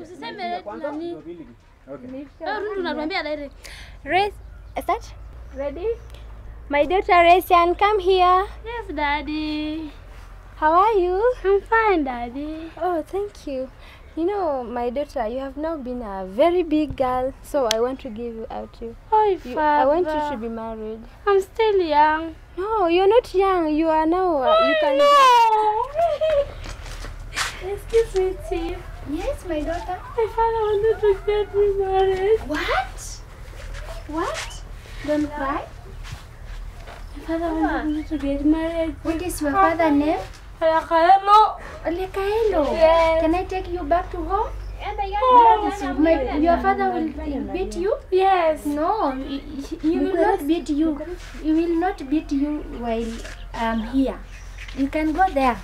Usiseme nani. Okay. Rundu nakwambia direct. Race, start. Ready? My daughter Resian, come here. Yes, Daddy. How are you? I'm fine, Daddy. Oh, thank you. You know, my daughter, you have now been a very big girl, so I want to give you out to you. Oh, Father. I want you to be married. I'm still young. No, you're not young. You are now. Oh, you can no. Excuse me, Chief. Yes, my daughter. My father wanted to get me married. What? What? Don't cry. My father wanted me to get married. What is your father's name? Ole Kaelo. Ole Kaelo. Yes. Can I take you back to home? Oh, your father will beat you? Yes. No, he will not beat you. He will not beat you while I'm here. You can go there.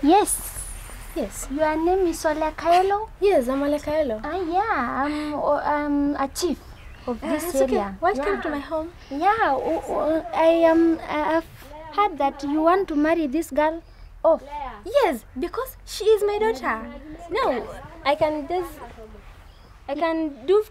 Yes. Yes. Your name is Ole Kaelo? Yes, I'm Ole Kaelo. Yeah, I'm a chief of this area. Okay. Welcome to my home. Yeah, I've heard that you want to marry this girl off. Yes, because she is my daughter. No, I can do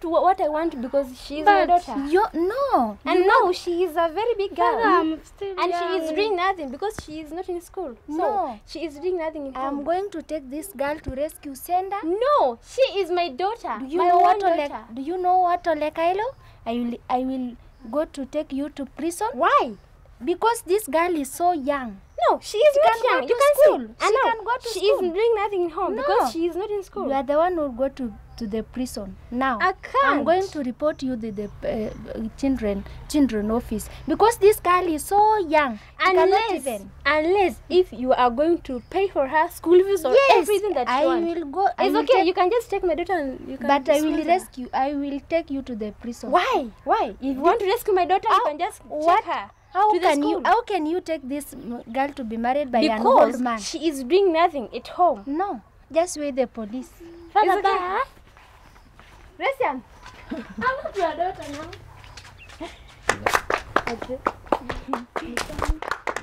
what I want because she is my daughter. No. And now she is a very big girl. Father, and young. She is doing nothing because she is not in school. No. So she is doing nothing in home. I'm going to take this girl to rescue center. No, she is my daughter. Do you know what, Ole Kaelo? I will go to take you to prison. Why? Because this girl is so young. No, she is not young. You can school. And she can go to school. She is doing nothing in home because she is not in school. You are the one who will go to the prison now. I can't. I'm going to report you to the children office because this girl is so young. Unless if you are going to pay for her school fees or everything that you want. Yes, I will go. It's okay. You can just take my daughter. And you can but I will rescue. Her. I will take you to the prison. Why? Why? If you want to rescue my daughter, you can just check her. How can you take this girl to be married by an old man? Because she is doing nothing at home. No, just wait the police. Father, Resian, I'm not your daughter now. Okay.